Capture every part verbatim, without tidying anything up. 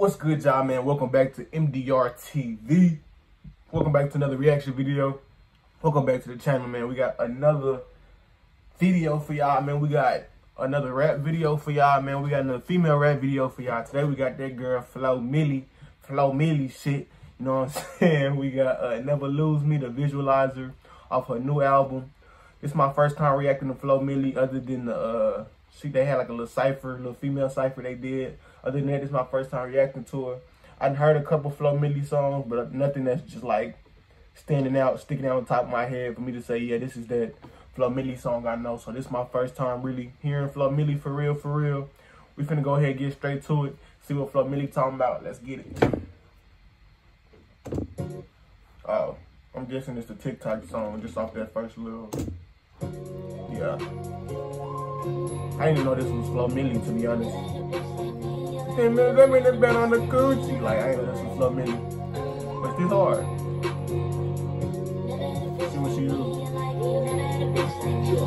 What's good, y'all, man? Welcome back to M D R T V. Welcome back to another reaction video. Welcome back to the channel, man. We got another video for y'all, man. We got another rap video for y'all, man. We got another female rap video for y'all. Today, we got that girl, Flo Milli. Flo Milli shit. You know what I'm saying? We got uh, Never Lose Me, the visualizer off her new album. This is my first time reacting to Flo Milli other than the... Uh, She, they had like a little cypher, little female cypher they did. Other than that, this is my first time reacting to her. I'd heard a couple Flo Milli songs, but nothing that's just like standing out, sticking out on top of my head for me to say, yeah, this is that Flo Milli song I know. So this is my first time really hearing Flo Milli for real, for real. We finna go ahead and get straight to it. See what Flo Milli talking about. Let's get it. Oh, I'm guessing it's the TikTok song just off that first little, yeah. I didn't even know this was Flo Milli, to be honest. Hey, man, let me just bet on the coochie. Like, I ain't know this was Flo Milli. But it's this hard. See what she do.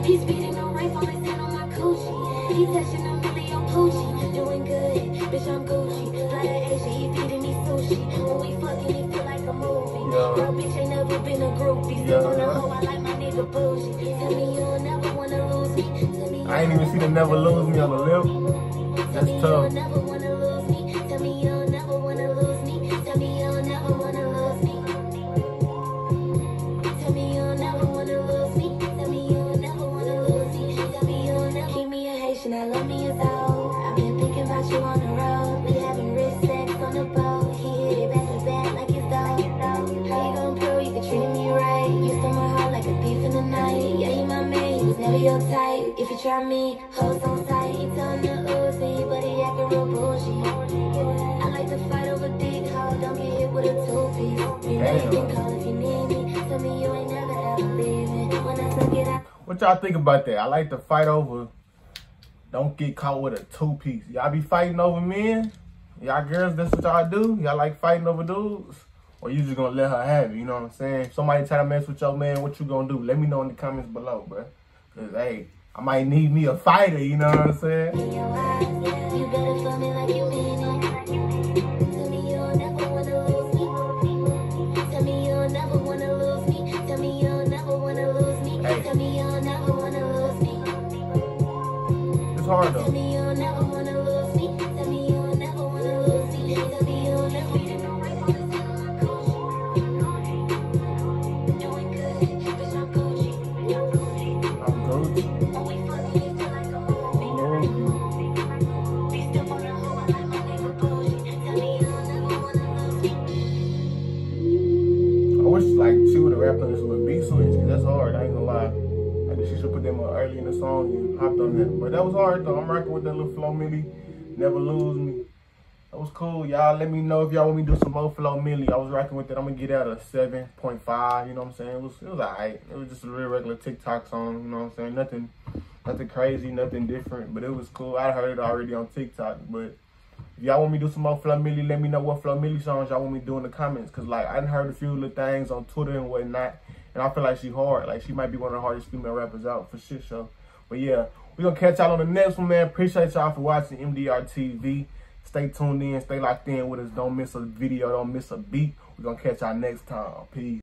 He's beating on rice, all they said on my coochie. He's touching on Milli on Poochie. Doing good, bitch, I'm Gucci. Blood of Asia, he feeding me sushi. When we fucking, he feel like a movie. Bro, bitch, ain't never been a groupie. Still on the hoe, I like my nigga bougie. Tell me you'll never wanna lose me. I ain't even see the Never Lose Me on the lip. That's tough. If you try me, hoes on tight, he on the Uzi, but he actin' real bougie. I like to fight over dick, ho, don't get hit with a two-piece. You know you can call if you need me, tell me you ain't never ever leaving. When I took it out. What y'all think about that? I like to fight over, don't get caught with a two-piece. Y'all be fighting over men? Y'all girls, that's what y'all do? Y'all like fighting over dudes? Or you just gonna let her have it, you know what I'm saying? If somebody try to mess with your man, what you gonna do? Let me know in the comments below, bruh. Cause, hey, I might need me a fighter, you know what I'm saying? Hey. It's hard though. But that was hard though. I'm rocking with that little Flo Milli, Never Lose Me. That was cool, y'all. Let me know if y'all want me to do some more Flo Milli. I was rocking with that. I'm gonna get out a seven point five. You know what I'm saying? It was, it was alright. It was just a real regular TikTok song. You know what I'm saying? Nothing, nothing crazy, nothing different. But it was cool. I heard it already on TikTok. But if y'all want me to do some more Flo Milli, let me know what Flo Milli songs y'all want me to do in the comments. Cause like I done heard a few little things on Twitter and whatnot, and I feel like she hard. Like she might be one of the hardest female rappers out for shit show. But yeah, we're going to catch y'all on the next one, man. Appreciate y'all for watching M D R T V. Stay tuned in. Stay locked in with us. Don't miss a video. Don't miss a beat. We're going to catch y'all next time. Peace.